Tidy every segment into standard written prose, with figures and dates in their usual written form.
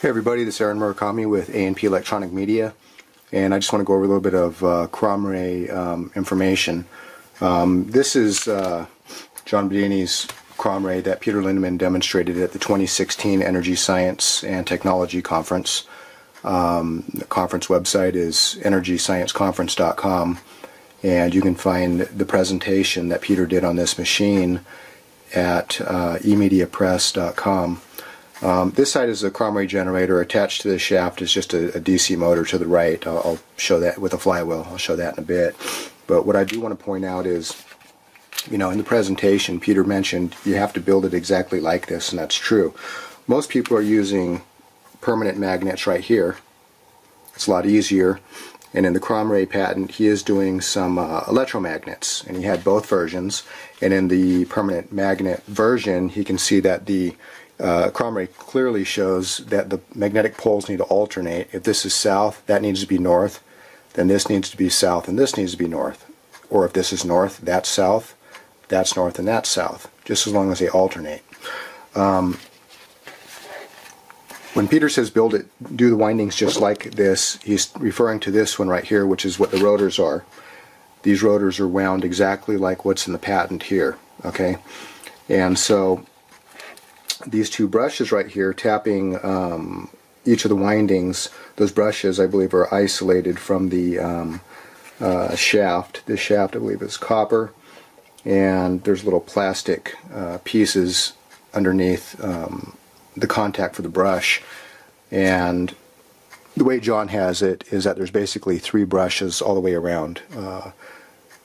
Hey everybody, this is Aaron Murakami with A and P Electronic Media, and I just want to go over a little bit of Kromrey information. This is John Bedini's Kromrey that Peter Lindemann demonstrated at the 2016 Energy Science and Technology Conference. The conference website is EnergyScienceForum.com, and you can find the presentation that Peter did on this machine at emediapress.com. This side is a Kromrey generator. Attached to the shaft is just a DC motor to the right. I'll show that with a flywheel. I'll show that in a bit. But what I do want to point out is, you know, in the presentation, Peter mentioned you have to build it exactly like this, and that's true. Most people are using permanent magnets right here. It's a lot easier. And in the Kromrey patent, he is doing some electromagnets, and he had both versions. And in the permanent magnet version, he can see that the Kromrey clearly shows that the magnetic poles need to alternate. If this is south, that needs to be north, then this needs to be south, and this needs to be north. Or if this is north, that's south, that's north, and that's south, just as long as they alternate. When Peter says build it, do the windings just like this, he's referring to this one right here, which is what the rotors are. These rotors are wound exactly like what's in the patent here, okay? And so these two brushes right here tapping each of the windings, those brushes I believe are isolated from the shaft. This shaft I believe is copper, and there's little plastic pieces underneath the contact for the brush. And the way John has it is that there's basically three brushes all the way around,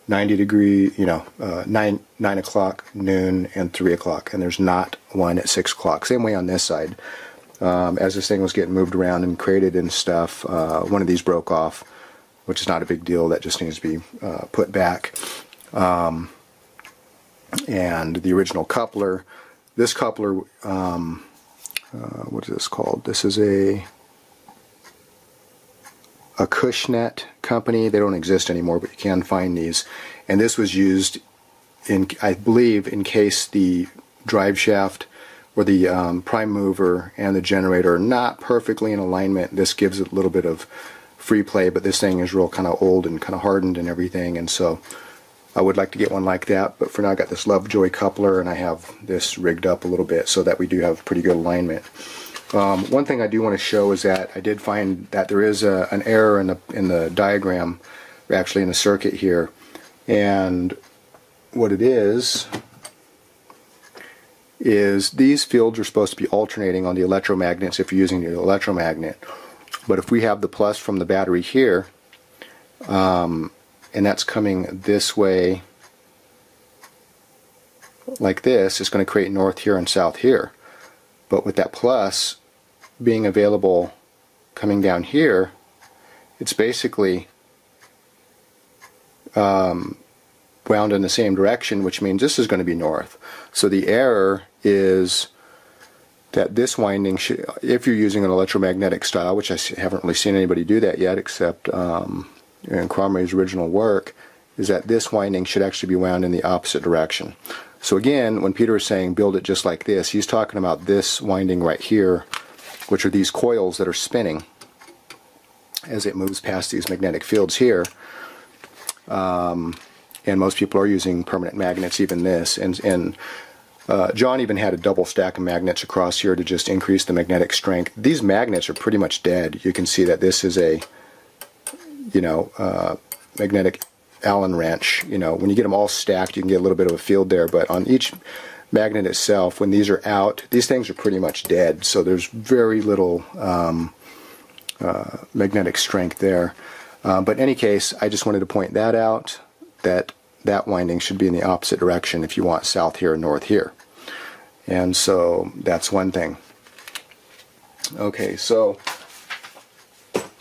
90 degree, you know, 9 o'clock, noon, and 3 o'clock, and there's not one at 6 o'clock. Same way on this side. As this thing was getting moved around and created and stuff, one of these broke off, which is not a big deal. That just needs to be put back. And the original coupler, this coupler, what is this called? This is a Kushnet company. They don't exist anymore, but you can find these. And this was used in, I believe, in case the drive shaft or the prime mover and the generator are not perfectly in alignment. This gives it a little bit of free play, but this thing is real kind of old and kind of hardened and everything. And so I would like to get one like that, but for now I got this Lovejoy coupler, and I have this rigged up a little bit so that we do have pretty good alignment. One thing I do want to show is that I did find that there is an error in the diagram, or actually in the circuit here. And what it is these fields are supposed to be alternating on the electromagnets if you're using the electromagnet. But if we have the plus from the battery here, and that's coming this way like this, it's going to create north here and south here. But with that plus being available coming down here, it's basically wound in the same direction, which means this is going to be north. So the error is that this winding, if you're using an electromagnetic style, which I haven't really seen anybody do that yet except in Kromrey's original work, is that this winding should actually be wound in the opposite direction. So again, when Peter is saying build it just like this, he's talking about this winding right here, which are these coils that are spinning as it moves past these magnetic fields here. And most people are using permanent magnets, even this. And John even had a double stack of magnets across here to just increase the magnetic strength. These magnets are pretty much dead. You can see that this is a, you know, magnetic Allen wrench. You know, when you get them all stacked, you can get a little bit of a field there, but on each magnet itself, when these are out, these things are pretty much dead, so there's very little magnetic strength there. But in any case, I just wanted to point that out, that winding should be in the opposite direction if you want south here and north here. And so that's one thing. Okay, so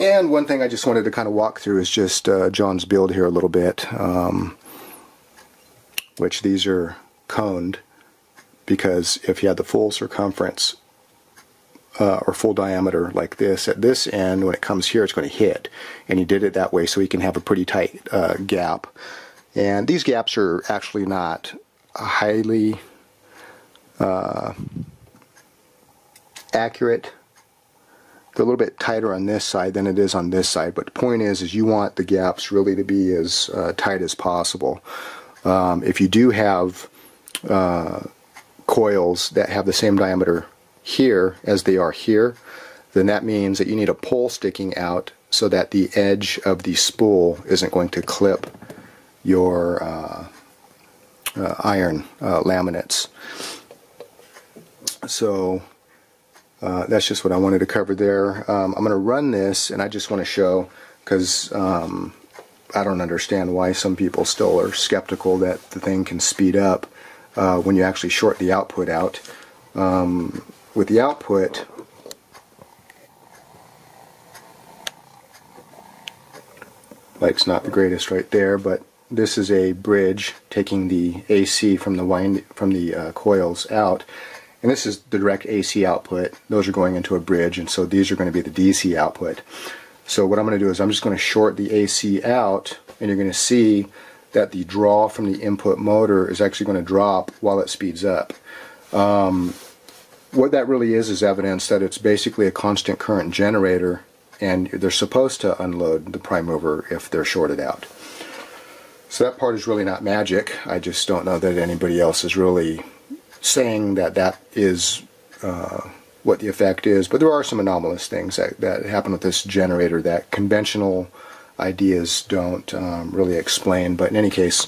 and one thing I just wanted to kind of walk through is just John's build here a little bit, which these are coned because if you had the full circumference or full diameter like this at this end, when it comes here it's going to hit, and he did it that way so he can have a pretty tight gap. And these gaps are actually not highly accurate. a little bit tighter on this side than it is on this side, but the point is you want the gaps really to be as tight as possible. If you do have coils that have the same diameter here as they are here, then that means that you need a pole sticking out so that the edge of the spool isn't going to clip your iron laminates. So that's just what I wanted to cover there. I'm going to run this, and I just want to show, because I don't understand why some people still are skeptical that the thing can speed up when you actually short the output out. With the output, light's not the greatest right there, but this is a bridge taking the AC from the coils out, and this is the direct AC output. Those are going into a bridge, and so these are going to be the DC output. So what I'm going to do is I'm just going to short the AC out, and you're going to see that the draw from the input motor is actually going to drop while it speeds up. What that really is evidence that it's basically a constant current generator, and they're supposed to unload the prime mover if they're shorted out. So that part is really not magic. I just don't know that anybody else is really saying that that is what the effect is, but there are some anomalous things that happen with this generator that conventional ideas don't really explain. But in any case,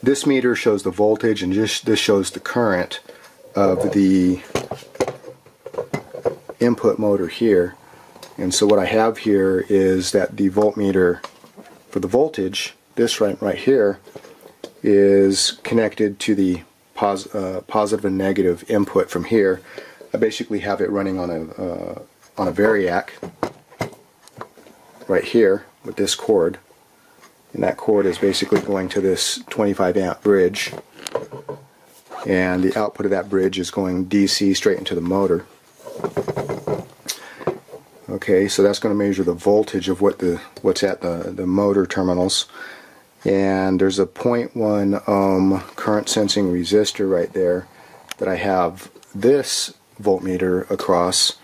this meter shows the voltage, and this shows the current of the input motor here. And so what I have here is that the voltmeter for the voltage, this right here, is connected to the positive and negative input from here. I basically have it running on a Variac right here with this cord, and that cord is basically going to this 25 amp bridge, and the output of that bridge is going DC straight into the motor. Okay, so that's going to measure the voltage of what's at the motor terminals, and there's a 0.1 ohm current sensing resistor right there that I have this voltmeter across,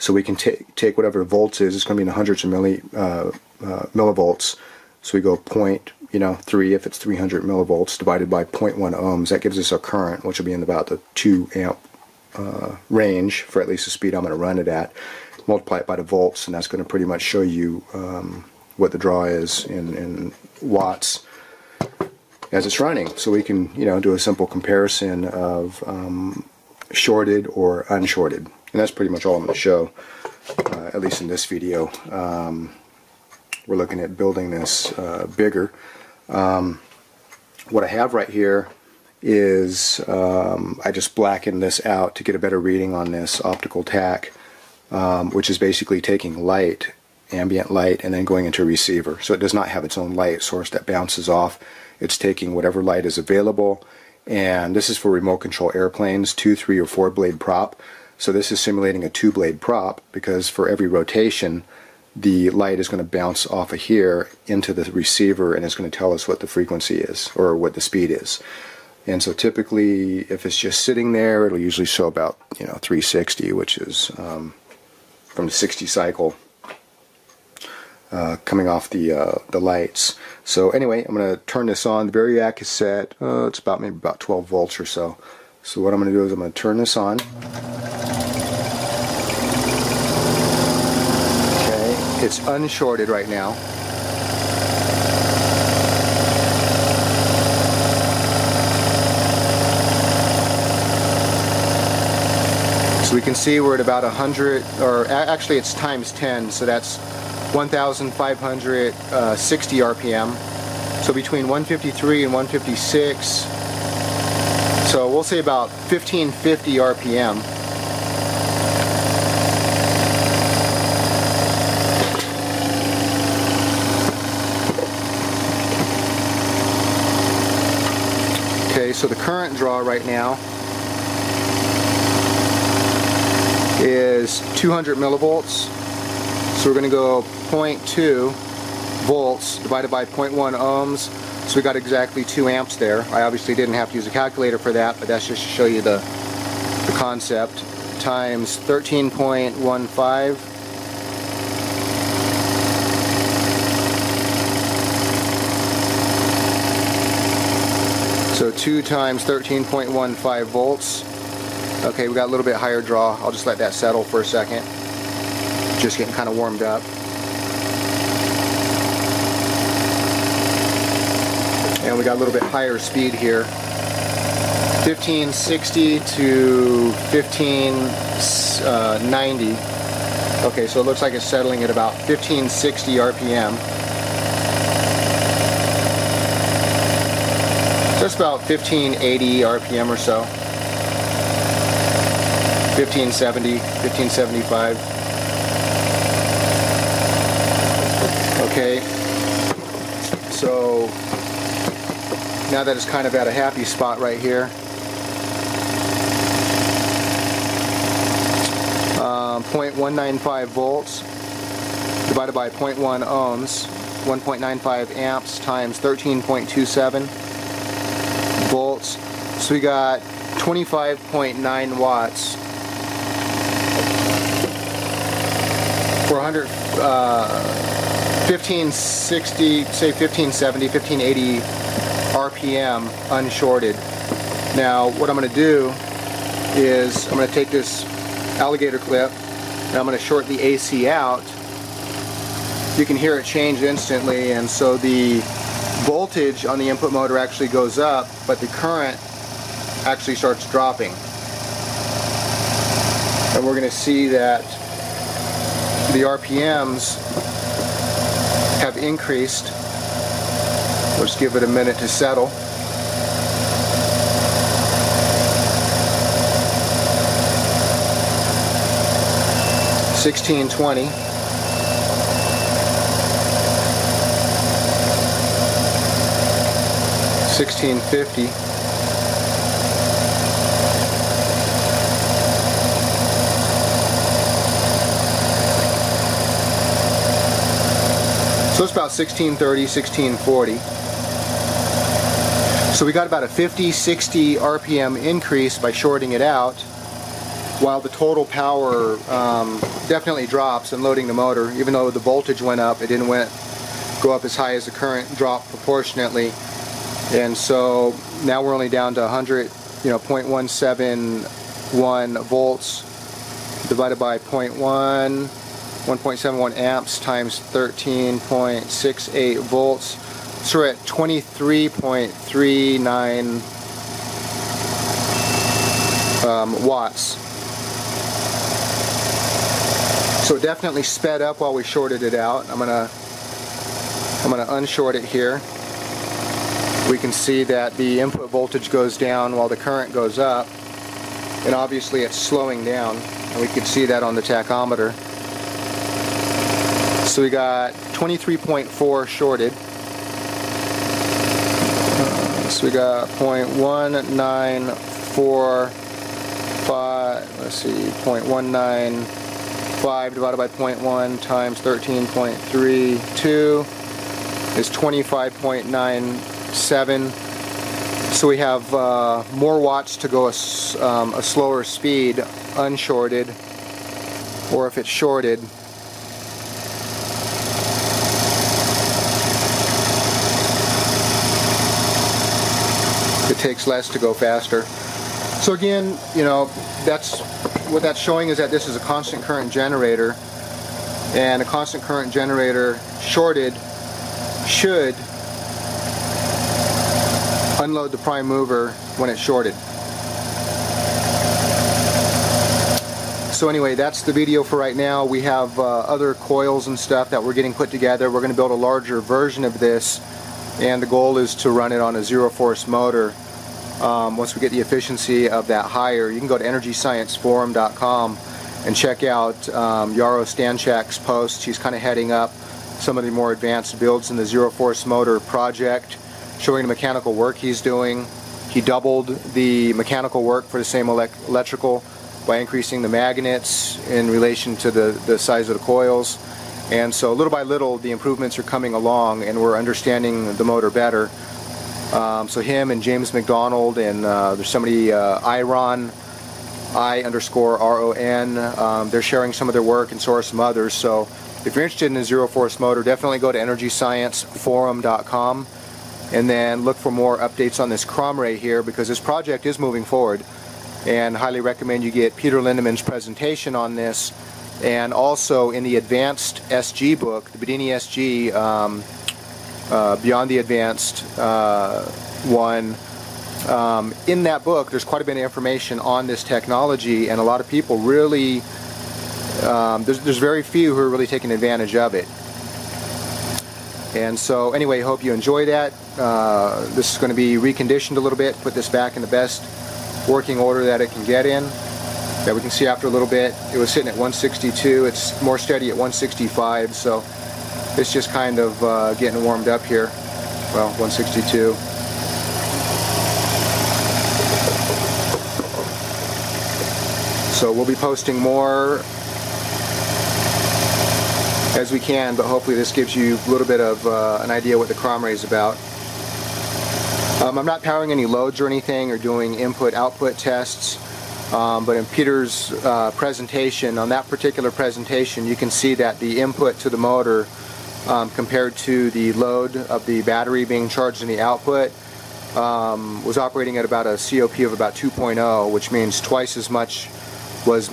so we can take whatever volts is. It's going to be in the hundreds of millivolts, so we go 0.3 if it's 300 millivolts divided by 0.1 ohms. That gives us a current which will be in about the 2 amp range for at least the speed I'm going to run it at. Multiply it by the volts, and that's going to pretty much show you what the draw is in watts as it's running. So we can do a simple comparison of shorted or unshorted, and that's pretty much all I'm going to show, at least in this video. We're looking at building this bigger. What I have right here is I just blackened this out to get a better reading on this optical tack, which is basically taking light, ambient light, and then going into a receiver. So it does not have its own light source that bounces off. It's taking whatever light is available, and this is for remote control airplanes, 2, 3, or 4 blade prop. So this is simulating a 2 blade prop, because for every rotation the light is going to bounce off of here into the receiver, and it's going to tell us what the frequency is or what the speed is. And so typically if it's just sitting there, it'll usually show about 360, which is from the 60 cycle coming off the lights. So anyway, I'm going to turn this on. The Variac is set. It's about maybe about 12 volts or so. So what I'm going to do is I'm going to turn this on. Okay, it's unshorted right now. So we can see we're at about 100, or actually it's times 10, so that's 1,560 RPM. So between 153 and 156, so we'll say about 1,550 RPM. Okay, so the current draw right now is 200 millivolts, so we're going to go 0.2 volts divided by 0.1 ohms, so we got exactly 2 amps there. I obviously didn't have to use a calculator for that, but that's just to show you the concept. times 13.15. So 2 times 13.15 volts. Okay, we got a little bit higher draw. I'll just let that settle for a second. Just getting kind of warmed up. And we got a little bit higher speed here. 1560 to 1590. Okay, so it looks like it's settling at about 1560 RPM. Just about 1580 RPM or so, 1570, 1575. Okay, so now that it's kind of at a happy spot right here, .195 volts divided by 0.1 ohms, 1.95 amps times 13.27. volts, so we got 25.9 watts for 1560, say 1570, 1580 RPM unshorted. Now what I'm going to do is I'm going to take this alligator clip and I'm going to short the AC out. You can hear it change instantly, and so the voltage on the input motor actually goes up, but the current actually starts dropping. And we're going to see that the RPMs have increased. Let's give it a minute to settle. $16.20, $16.50, so it's about $16.30, $16.40. So we got about a 50-60 RPM increase by shorting it out, while the total power definitely drops in loading the motor. Even though the voltage went up, it didn't go up as high as the current dropped proportionately. And so now we're only down to 100, you know, 0.171 volts divided by 0.1, 1.71 amps times 13.68 volts. So we're at 23.39 watts. So it definitely sped up while we shorted it out. I'm gonna unshort it here. We can see that the input voltage goes down while the current goes up, and obviously it's slowing down, and we can see that on the tachometer. So we got 23.4 shorted, so we got 0.1945, let's see, 0.195 divided by 0.1 times 13.32 is 25.97. So we have more watts to go a slower speed unshorted, or if it's shorted. It takes less to go faster. So again, you know, that's what that's showing, is that this is a constant current generator, and a constant current generator shorted should unload the prime mover when it's shorted. So anyway, that's the video for right now. We have other coils and stuff that we're getting put together. We're going to build a larger version of this, and the goal is to run it on a zero force motor once we get the efficiency of that higher. You can go to EnergyScienceForum.com and check out Yaro Stanchak's posts. He's kind of heading up some of the more advanced builds in the zero force motor project, showing the mechanical work he's doing. He doubled the mechanical work for the same electrical by increasing the magnets in relation to the size of the coils. And so little by little the improvements are coming along, and we're understanding the motor better. So him and James McDonald and there's somebody, Aaron I_RON. They're sharing some of their work, and so are some others. So if you're interested in the Zero Force Motor, definitely go to EnergyScienceForum.com and then look for more updates on this Kromrey here, because this project is moving forward, and highly recommend you get Peter Lindemann's presentation on this. And also in the Advanced SG book, the Bedini SG, Beyond the Advanced one, in that book there's quite a bit of information on this technology, and a lot of people really, there's very few who are really taking advantage of it. And so anyway, hope you enjoy that. This is going to be reconditioned a little bit, put this back in the best working order that it can get in, that we can see after a little bit. It was sitting at 162, it's more steady at 165, so it's just kind of getting warmed up here. Well, 162. So we'll be posting more as we can, but hopefully this gives you a little bit of an idea what the Kromrey is about. I'm not powering any loads or anything or doing input-output tests, but in Peter's presentation, on that particular presentation, you can see that the input to the motor compared to the load of the battery being charged in the output was operating at about a COP of about 2.0, which means twice as much was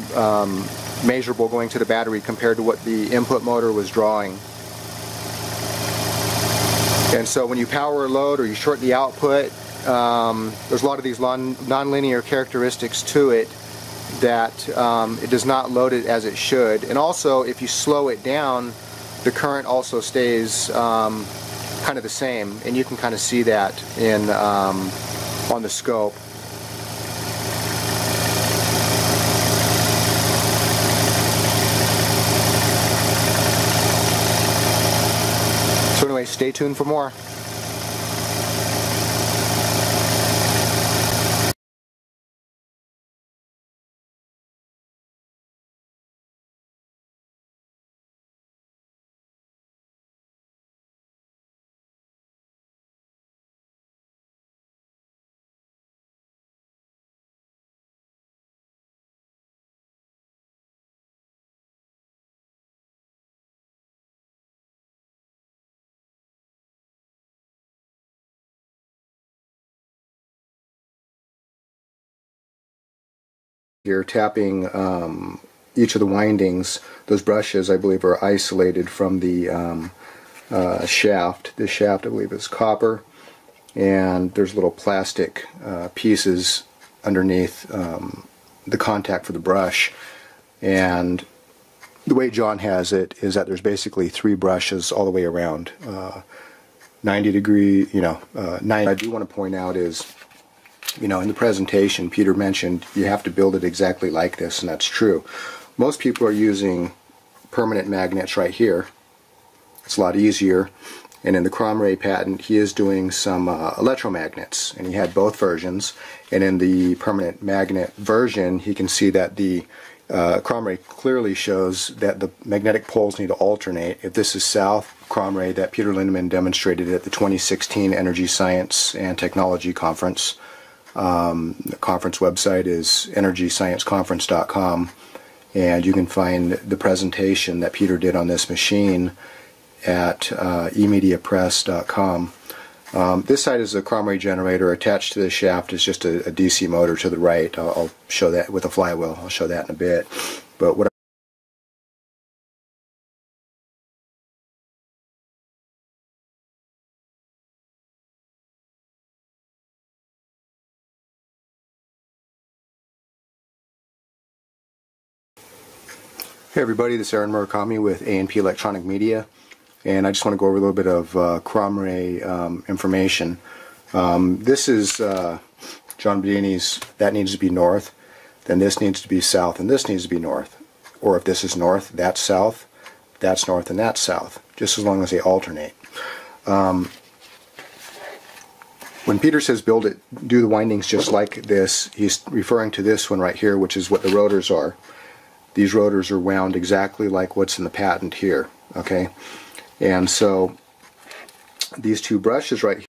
measurable going to the battery compared to what the input motor was drawing. And so when you power a load or you short the output, there's a lot of these non-linear characteristics to it that it does not load it as it should. And also, if you slow it down, the current also stays kind of the same, and you can kind of see that in on the scope. Stay tuned for more. You're tapping each of the windings. Those brushes, I believe, are isolated from the shaft. This shaft, I believe, is copper, and there's little plastic pieces underneath the contact for the brush. And the way John has it is that there's basically three brushes all the way around, 90 degree, you know, 90. I do want to point out is, you know, in the presentation, Peter mentioned you have to build it exactly like this, and that's true. Most people are using permanent magnets right here. It's a lot easier. And in the Kromrey patent, he is doing some electromagnets, and he had both versions. And in the permanent magnet version, he can see that the Kromrey clearly shows that the magnetic poles need to alternate. If this is south, Kromrey that Peter Lindemann demonstrated at the 2016 Energy Science and Technology Conference. The conference website is energyscienceconference.com, and you can find the presentation that Peter did on this machine at emediapress.com. This side is a Kromrey generator. Attached to the shaft is just a DC motor to the right. I'll show that with a flywheel. I'll show that in a bit. But what Hey everybody, this is Aaron Murakami with A and P Electronic Media, and I just want to go over a little bit of Kromrey information. This is John Bedini's. That needs to be north, then this needs to be south, and this needs to be north. Or if this is north, that's south, that's north, and that's south, just as long as they alternate. When Peter says build it, do the windings just like this, he's referring to this one right here, which is what the rotors are. These rotors are wound exactly like what's in the patent here, okay? And so these two brushes right here